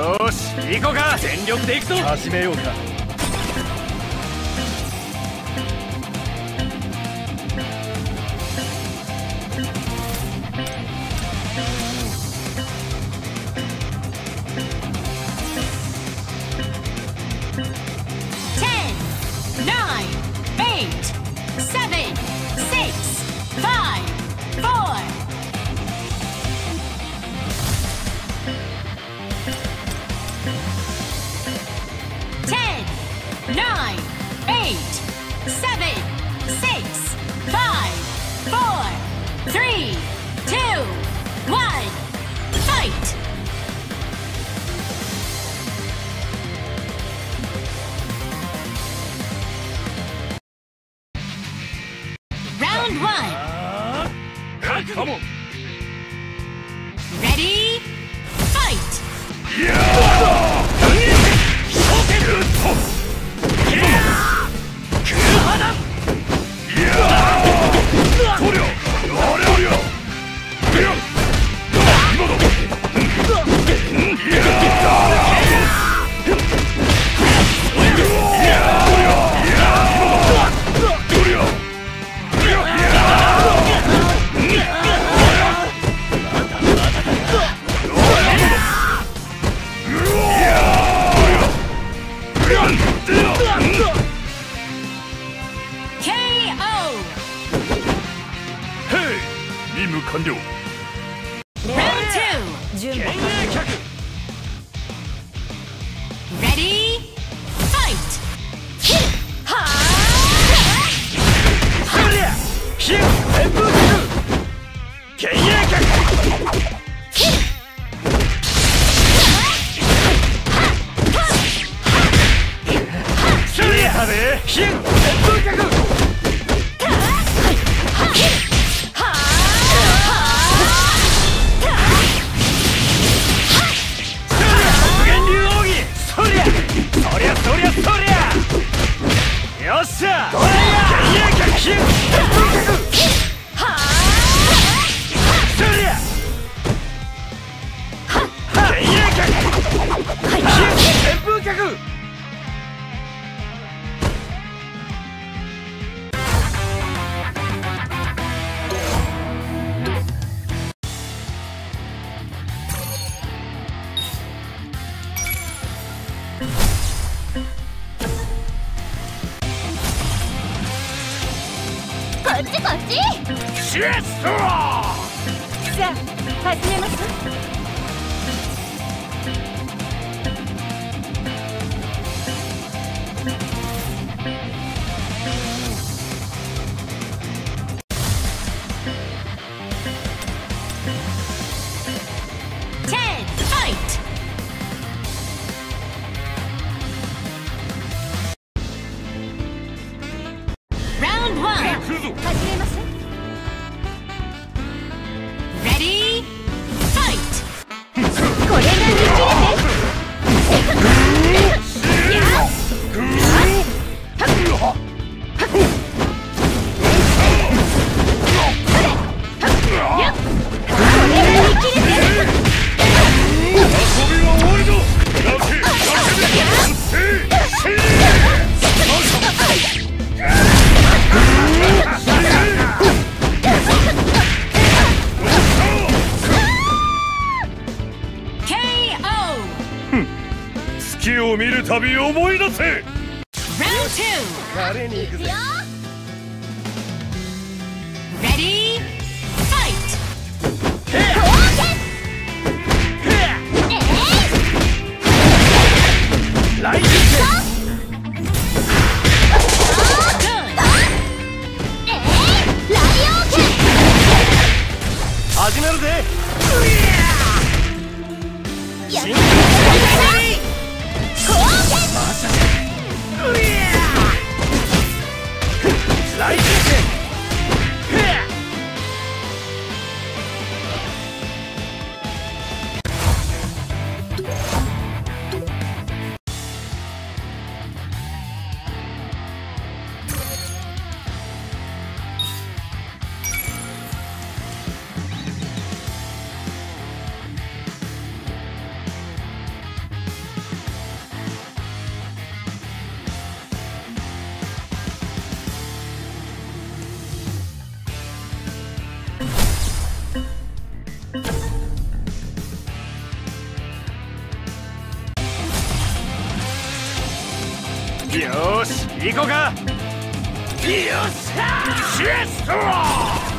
よし、行こうか。全力で行くぞ。始めようか。行こうか。よっしゃー、シエストロー。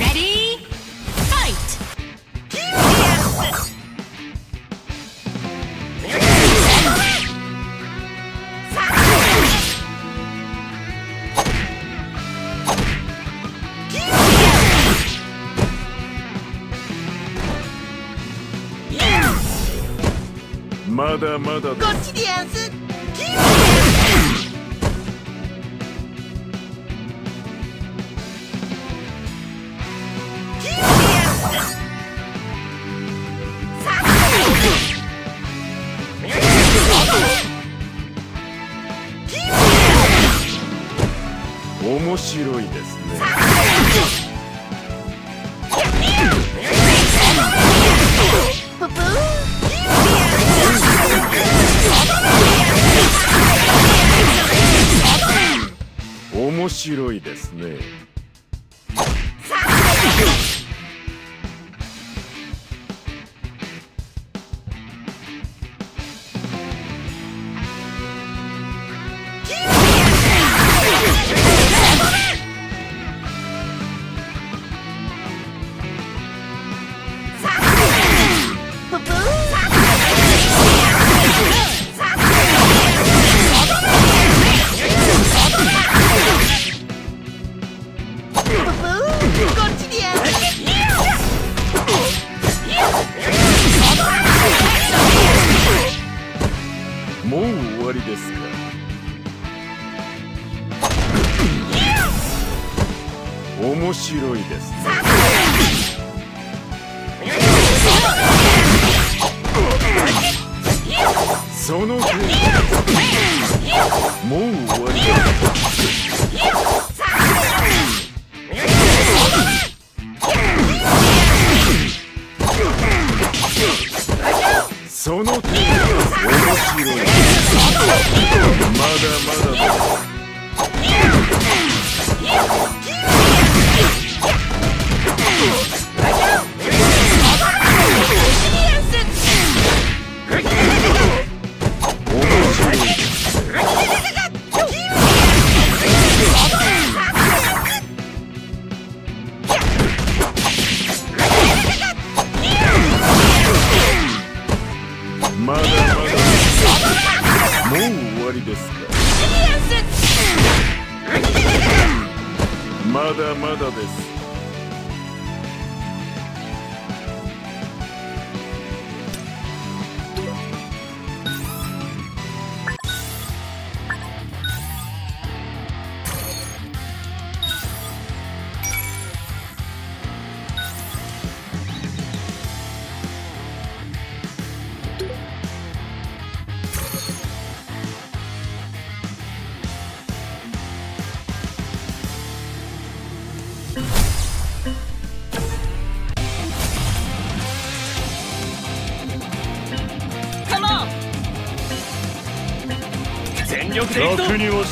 Ready? Fight! わりですか。まだまだです。楽には死ねんぞ。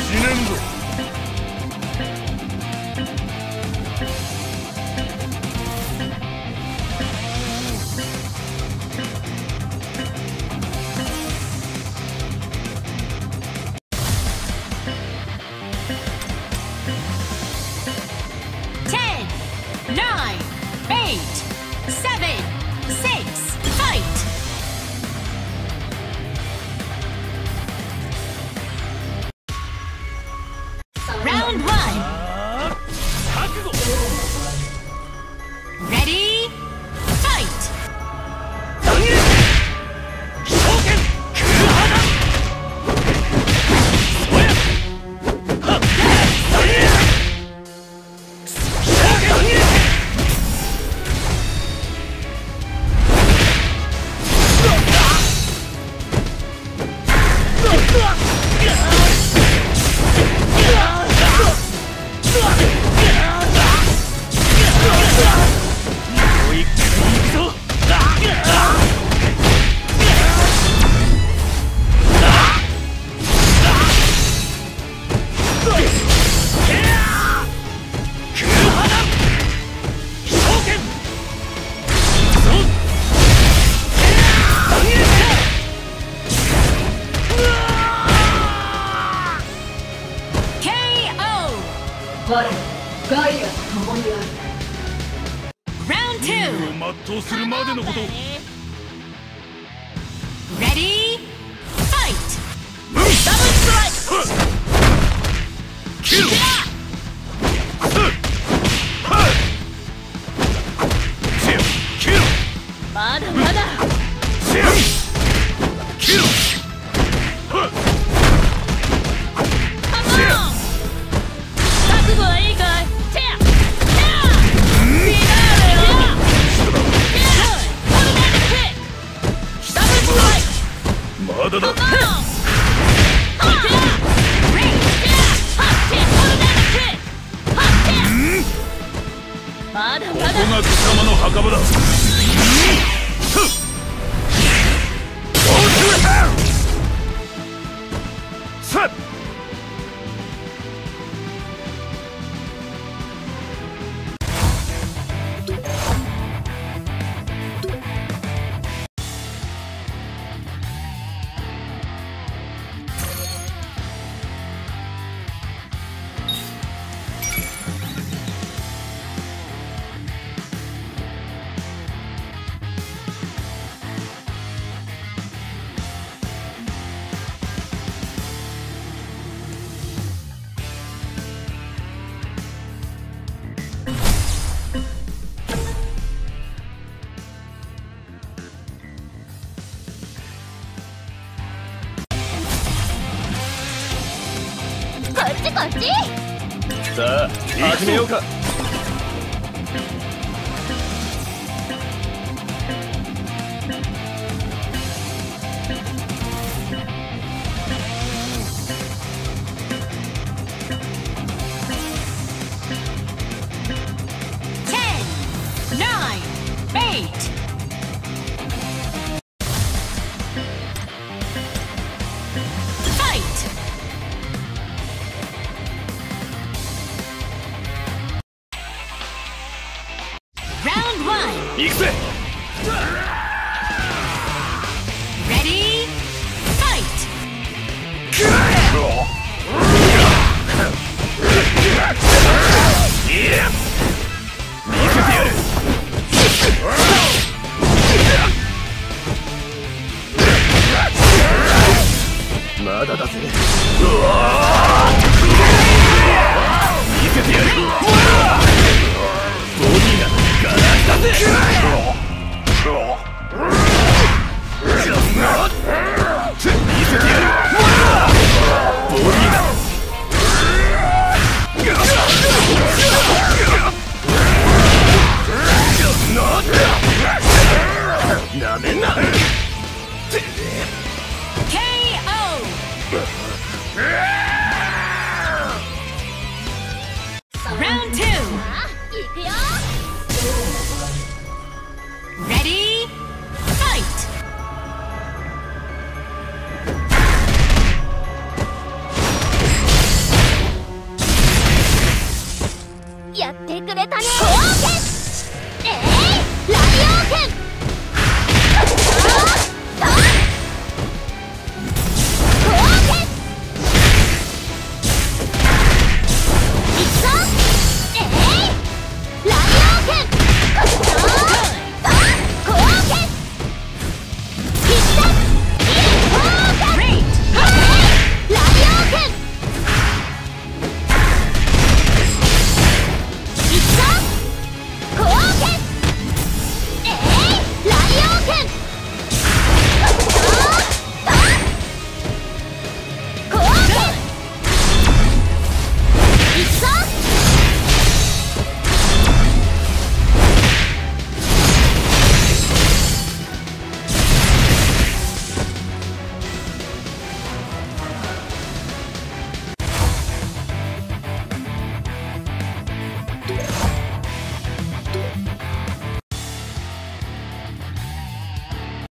さあ始めようか。まだだぜ。うわ見せてやる。ボディがガラクタぜ。見せてやる。ボディがなめんな。KO!